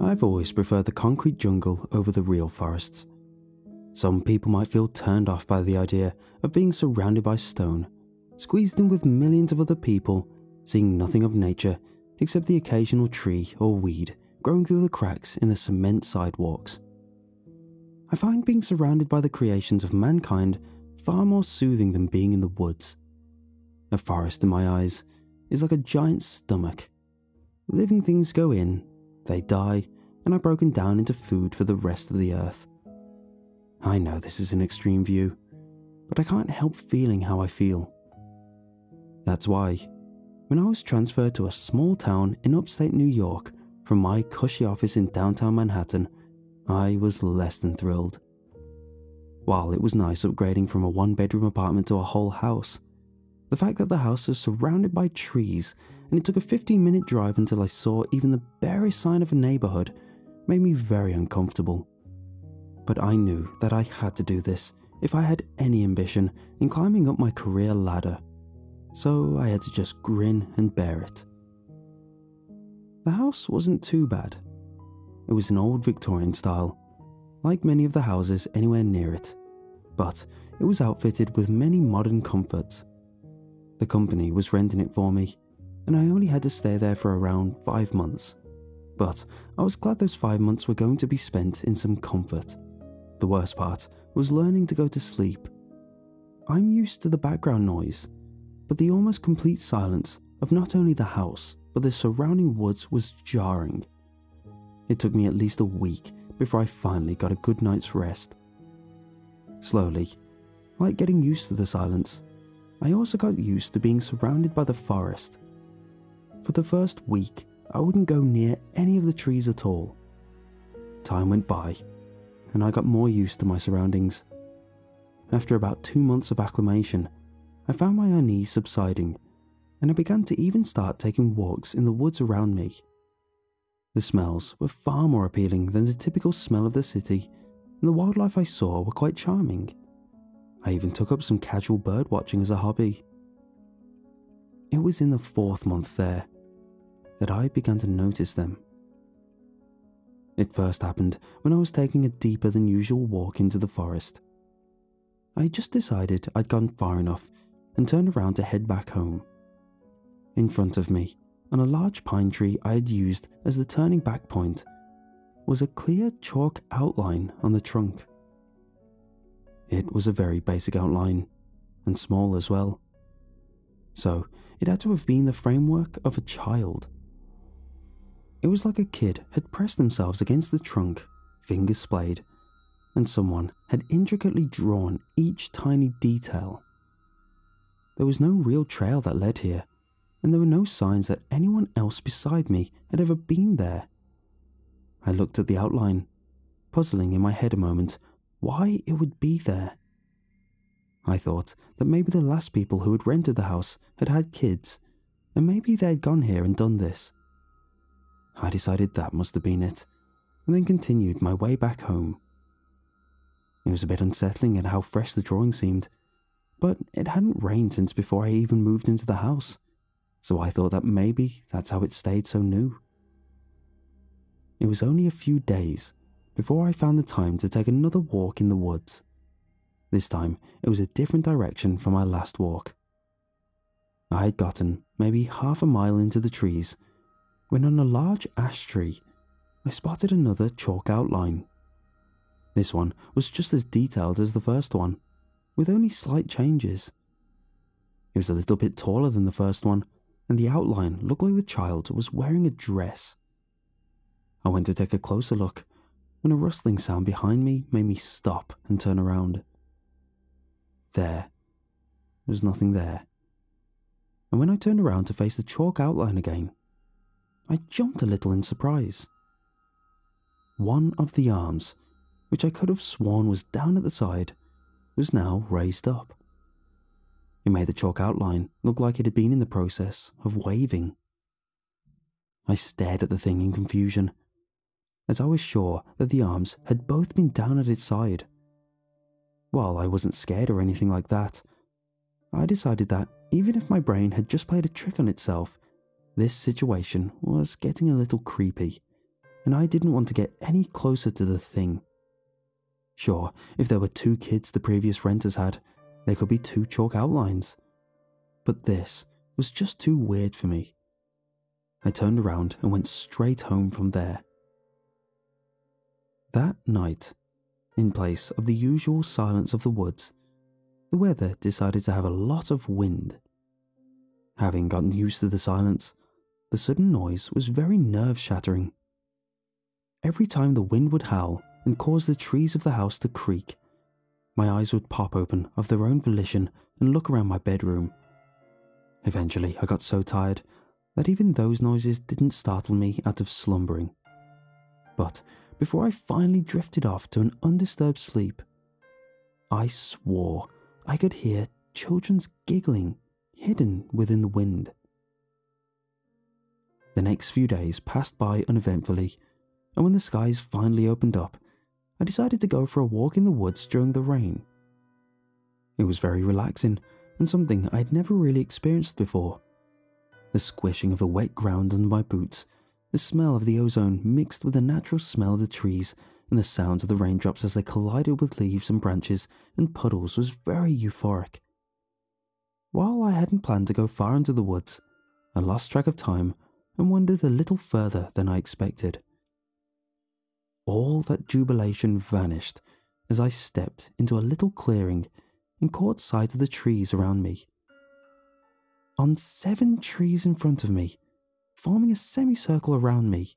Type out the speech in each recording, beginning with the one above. I've always preferred the concrete jungle over the real forests. Some people might feel turned off by the idea of being surrounded by stone, squeezed in with millions of other people, seeing nothing of nature except the occasional tree or weed growing through the cracks in the cement sidewalks. I find being surrounded by the creations of mankind far more soothing than being in the woods. A forest, in my eyes, is like a giant stomach. Living things go in, they die, and are broken down into food for the rest of the earth. I know this is an extreme view, but I can't help feeling how I feel. That's why, when I was transferred to a small town in upstate New York from my cushy office in downtown Manhattan, I was less than thrilled. While it was nice upgrading from a one-bedroom apartment to a whole house, the fact that the house was surrounded by trees and it took a 15-minute drive until I saw even the barest sign of a neighborhood made me very uncomfortable. But I knew that I had to do this if I had any ambition in climbing up my career ladder, so I had to just grin and bear it. The house wasn't too bad. It was an old Victorian style, like many of the houses anywhere near it, but it was outfitted with many modern comforts. The company was renting it for me, and I only had to stay there for around 5 months, but I was glad those 5 months were going to be spent in some comfort. The worst part was learning to go to sleep. I'm used to the background noise, but the almost complete silence of not only the house but the surrounding woods was jarring. It took me at least a week before I finally got a good night's rest. Slowly, like getting used to the silence, I also got used to being surrounded by the forest. For the first week, I wouldn't go near any of the trees at all. Time went by, and I got more used to my surroundings. After about 2 months of acclimation, I found my unease subsiding, and I began to even start taking walks in the woods around me. The smells were far more appealing than the typical smell of the city, and the wildlife I saw were quite charming. I even took up some casual bird watching as a hobby. It was in the 4th month there that I began to notice them. It first happened when I was taking a deeper than usual walk into the forest. I just decided I'd gone far enough and turned around to head back home. In front of me, on a large pine tree I had used as the turning back point, was a clear chalk outline on the trunk. It was a very basic outline, and small as well, so it had to have been the framework of a child. It was like a kid had pressed themselves against the trunk, fingers splayed, and someone had intricately drawn each tiny detail. There was no real trail that led here, and there were no signs that anyone else beside me had ever been there. I looked at the outline, puzzling in my head a moment why it would be there. I thought that maybe the last people who had rented the house had had kids, and maybe they had gone here and done this. I decided that must have been it, and then continued my way back home. It was a bit unsettling at how fresh the drawing seemed, but it hadn't rained since before I even moved into the house, so I thought that maybe that's how it stayed so new. It was only a few days before I found the time to take another walk in the woods. This time, it was a different direction from my last walk. I had gotten maybe half a mile into the trees when, on a large ash tree, I spotted another chalk outline. This one was just as detailed as the first one, with only slight changes. It was a little bit taller than the first one, and the outline looked like the child was wearing a dress. I went to take a closer look when a rustling sound behind me made me stop and turn around. There was nothing there, and when I turned around to face the chalk outline again, I jumped a little in surprise. One of the arms, which I could have sworn was down at the side, was now raised up. It made the chalk outline look like it had been in the process of waving. I stared at the thing in confusion, as I was sure that the arms had both been down at its side. While I wasn't scared or anything like that, I decided that even if my brain had just played a trick on itself, this situation was getting a little creepy, and I didn't want to get any closer to the thing. Sure, if there were two kids the previous renters had, there could be two chalk outlines. But this was just too weird for me. I turned around and went straight home from there. That night, in place of the usual silence of the woods, the weather decided to have a lot of wind. Having gotten used to the silence, the sudden noise was very nerve-shattering. Every time the wind would howl and cause the trees of the house to creak, my eyes would pop open of their own volition and look around my bedroom. Eventually, I got so tired that even those noises didn't startle me out of slumbering. But before I finally drifted off to an undisturbed sleep, I swore I could hear children's giggling hidden within the wind. The next few days passed by uneventfully, and when the skies finally opened up, I decided to go for a walk in the woods during the rain. It was very relaxing and something I had never really experienced before. The squishing of the wet ground under my boots, the smell of the ozone mixed with the natural smell of the trees and the sounds of the raindrops as they collided with leaves and branches and puddles was very euphoric. While I hadn't planned to go far into the woods, I lost track of time and wandered a little further than I expected. All that jubilation vanished as I stepped into a little clearing and caught sight of the trees around me. On 7 trees in front of me, forming a semicircle around me,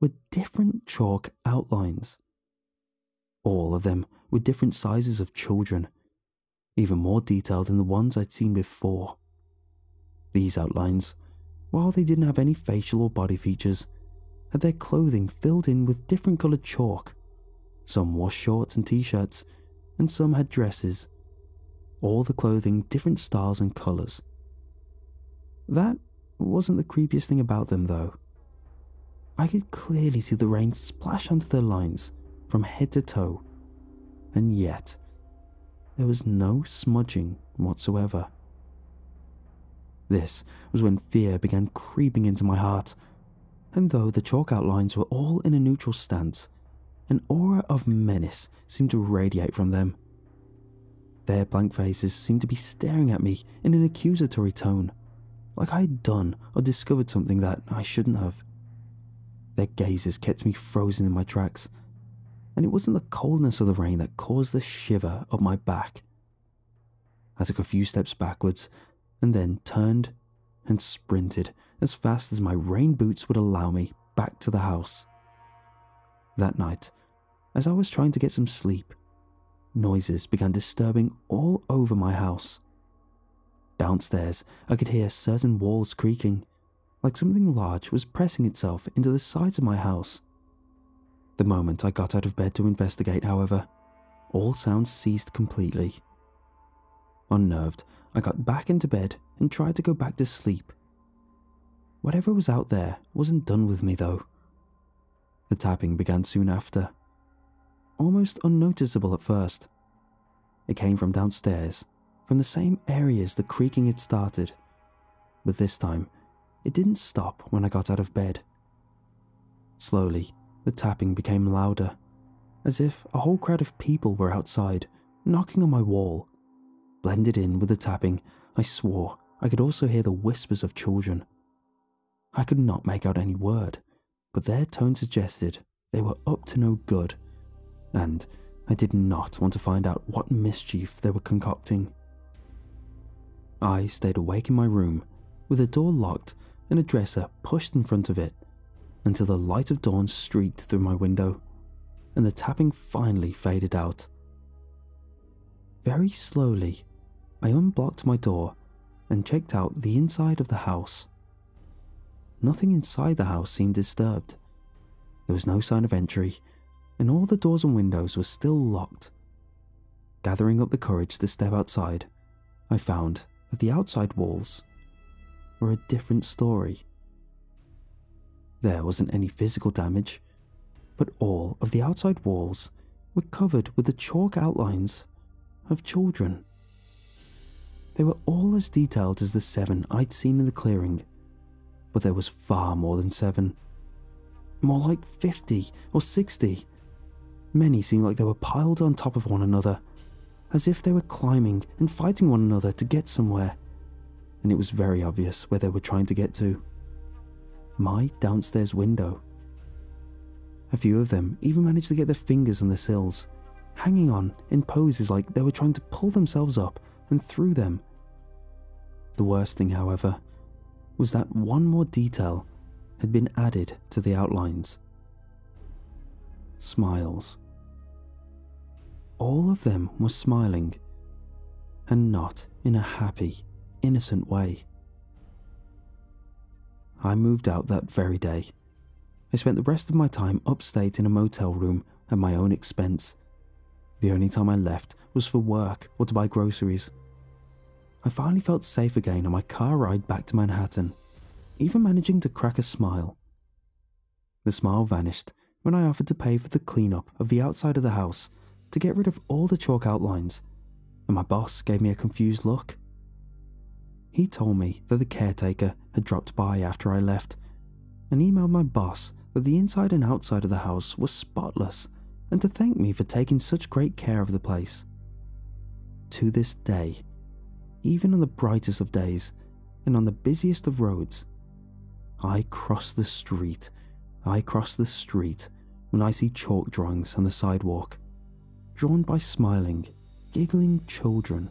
were different chalk outlines. All of them were different sizes of children, even more detailed than the ones I'd seen before. These outlines, while they didn't have any facial or body features, had their clothing filled in with different coloured chalk. Some wore shorts and t-shirts, and some had dresses. All the clothing different styles and colours. That wasn't the creepiest thing about them, though. I could clearly see the rain splash onto their lines from head to toe, and yet there was no smudging whatsoever. This was when fear began creeping into my heart, and though the chalk outlines were all in a neutral stance, an aura of menace seemed to radiate from them. Their blank faces seemed to be staring at me in an accusatory tone, like I had done or discovered something that I shouldn't have. Their gazes kept me frozen in my tracks, and it wasn't the coldness of the rain that caused the shiver up my back. I took a few steps backwards, and then turned and sprinted as fast as my rain boots would allow me back to the house. That night, as I was trying to get some sleep, noises began disturbing all over my house. Downstairs, I could hear certain walls creaking, like something large was pressing itself into the sides of my house. The moment I got out of bed to investigate, however, all sounds ceased completely. Unnerved, I got back into bed and tried to go back to sleep. Whatever was out there wasn't done with me, though. The tapping began soon after, almost unnoticeable at first. It came from downstairs, from the same areas the creaking had started, but this time it didn't stop when I got out of bed. Slowly, the tapping became louder, as if a whole crowd of people were outside, knocking on my wall. Blended in with the tapping, I swore I could also hear the whispers of children. I could not make out any word, but their tone suggested they were up to no good, and I did not want to find out what mischief they were concocting. I stayed awake in my room, with the door locked and a dresser pushed in front of it, until the light of dawn streaked through my window, and the tapping finally faded out. Very slowly, I unblocked my door and checked out the inside of the house. Nothing inside the house seemed disturbed. There was no sign of entry, and all the doors and windows were still locked. Gathering up the courage to step outside, I found that the outside walls were a different story. There wasn't any physical damage, but all of the outside walls were covered with the chalk outlines of children. They were all as detailed as the 7 I'd seen in the clearing, but there was far more than 7. more like 50 or 60. Many seemed like they were piled on top of one another, as if they were climbing and fighting one another to get somewhere, and it was very obvious where they were trying to get to. My downstairs window. A few of them even managed to get their fingers on the sills, hanging on in poses like they were trying to pull themselves up and through them. The worst thing, however, was that one more detail had been added to the outlines. Smiles. All of them were smiling, and not in a happy, innocent way. I moved out that very day. I spent the rest of my time upstate in a motel room at my own expense. The only time I left was for work or to buy groceries. I finally felt safe again on my car ride back to Manhattan, even managing to crack a smile. The smile vanished when I offered to pay for the cleanup of the outside of the house to get rid of all the chalk outlines, and my boss gave me a confused look. He told me that the caretaker had dropped by after I left, and emailed my boss that the inside and outside of the house was spotless and to thank me for taking such great care of the place. To this day, even on the brightest of days and on the busiest of roads, I cross the street when I see chalk drawings on the sidewalk, drawn by smiling, giggling children.